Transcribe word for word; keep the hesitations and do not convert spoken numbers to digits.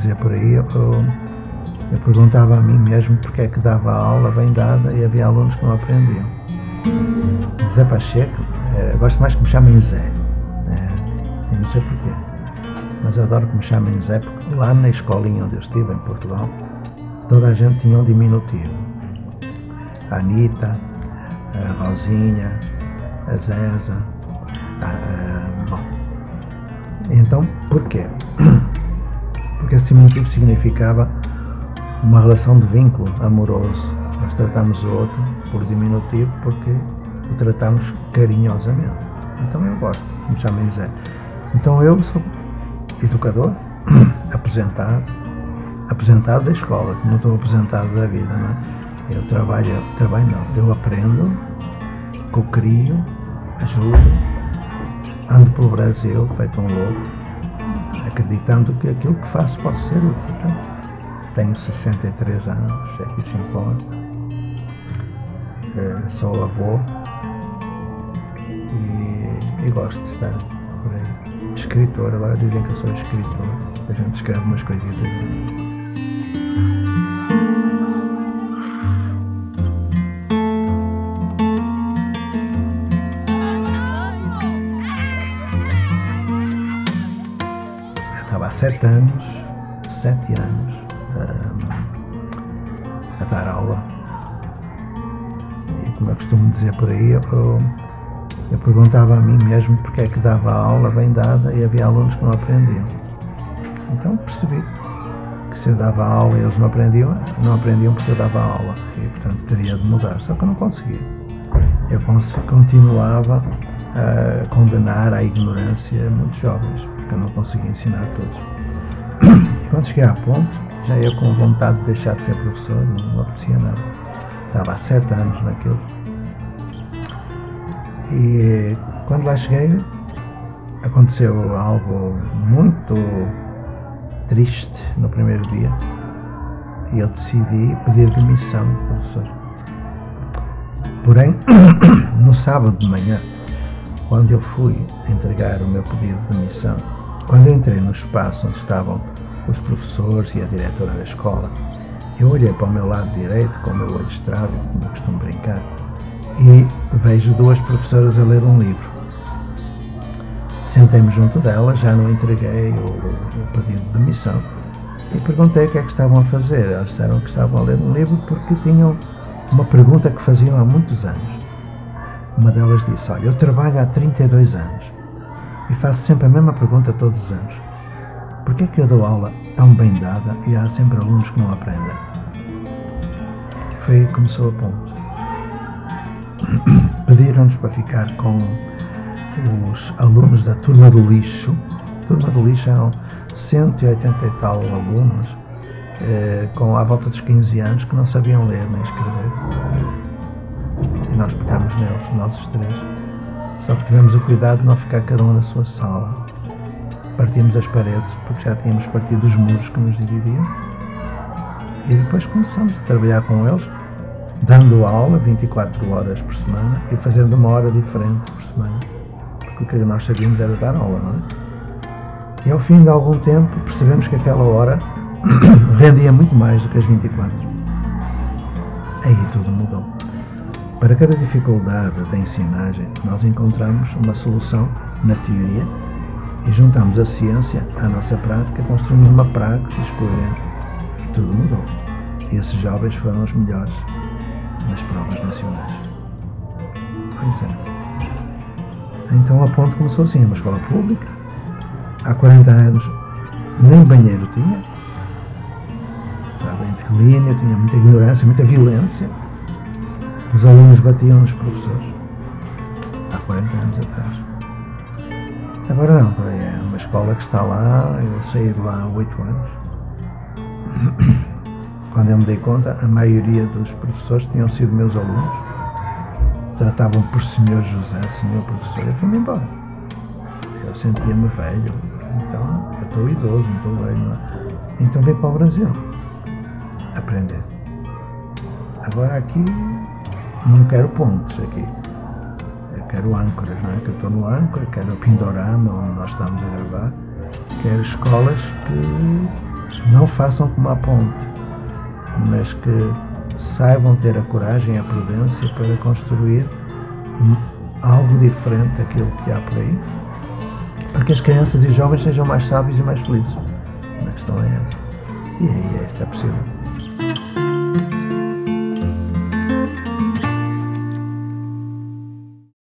dizer por aí, eu, eu perguntava a mim mesmo porque é que dava aula bem dada e havia alunos que não aprendiam. Zé Pacheco, eh, gosto mais que me chamem Zé, né? Eu não sei porquê, mas adoro que me chamem Zé, porque lá na escolinha onde eu estive, em Portugal, toda a gente tinha um diminutivo. A Anitta, a Rosinha, a Zéza, a, a, bom. Então, porquê? Porque esse diminutivo significava uma relação de vínculo amoroso. Nós tratamos o outro por diminutivo porque o tratamos carinhosamente. Então eu gosto, se me chamem Zé. Então eu sou educador, aposentado, aposentado da escola, não estou aposentado da vida, não é? Eu trabalho, trabalho não, eu aprendo, cocrio, ajudo, ando pelo Brasil, feito um louco, acreditando que aquilo que faço pode ser útil. Então, tenho sessenta e três anos, é que isso importa, sou avô e, e gosto de estar por aí. Escritor, agora dizem que eu sou escritor, a gente escreve umas coisitas. Sete anos, sete anos um, a dar aula e, como eu costumo dizer por aí, eu, eu perguntava a mim mesmo porque é que dava aula bem dada e havia alunos que não aprendiam. Então percebi que se eu dava aula e eles não aprendiam, não aprendiam porque eu dava aula e, portanto, teria de mudar, só que eu não conseguia. Eu continuava a condenar à ignorância muitos jovens, porque eu não conseguia ensinar todos. E quando cheguei à Ponte, já eu com vontade de deixar de ser professor, não me apetecia nada. Estava há sete anos naquilo. E quando lá cheguei, aconteceu algo muito triste no primeiro dia. E eu decidi pedir demissão do professor. Porém, no sábado de manhã, quando eu fui entregar o meu pedido de demissão, quando eu entrei no espaço onde estavam os professores e a diretora da escola, eu olhei para o meu lado direito, com o meu olho estrábico, como eu costumo brincar, e vejo duas professoras a ler um livro. Sentei-me junto delas, já não entreguei o, o pedido de demissão, e perguntei o que é que estavam a fazer. Elas disseram que estavam a ler um livro porque tinham uma pergunta que faziam há muitos anos. Uma delas disse: olha, eu trabalho há trinta e dois anos e faço sempre a mesma pergunta todos os anos. Por que é que eu dou aula tão bem dada e há sempre alunos que não aprendem? Foi aí que começou a Ponte. Pediram-nos para ficar com os alunos da Turma do Lixo. Turma do Lixo eram cento e oitenta e tal alunos eh, com à volta dos quinze anos que não sabiam ler nem escrever. E nós pegámos neles, nós os três. Só que tivemos o cuidado de não ficar cada um na sua sala. Partimos as paredes, porque já tínhamos partido os muros que nos dividiam. E depois começámos a trabalhar com eles, dando aula vinte e quatro horas por semana e fazendo uma hora diferente por semana. Porque o que nós sabíamos era dar aula, não é? E ao fim de algum tempo percebemos que aquela hora rendia muito mais do que as vinte e quatro. Aí tudo mudou. Para cada dificuldade da ensinagem, nós encontramos uma solução na teoria e juntamos a ciência à nossa prática, construímos uma praxis coerente e tudo mudou. E esses jovens foram os melhores nas provas nacionais. Pois é. Então a Ponte começou assim, uma escola pública, há quarenta anos nem banheiro tinha, estava em declínio, tinha muita ignorância, muita violência. Os alunos batiam nos professores, há quarenta anos atrás. Agora não, é uma escola que está lá, eu saí de lá há oito anos. Quando eu me dei conta, a maioria dos professores tinham sido meus alunos. Tratavam por senhor José, senhor professor, eu fui-me embora. Eu sentia-me velho, então eu estou idoso, não estou velho, não é? Então vim para o Brasil aprender. Agora aqui, não quero pontes aqui, eu quero âncoras, não é? Que eu estou no âncora, quero o Pindorama, onde nós estamos a gravar, quero escolas que não façam como a ponte, mas que saibam ter a coragem e a prudência para construir algo diferente daquilo que há por aí, para que as crianças e os jovens sejam mais sábios e mais felizes. A questão é essa. E aí é, isso é possível.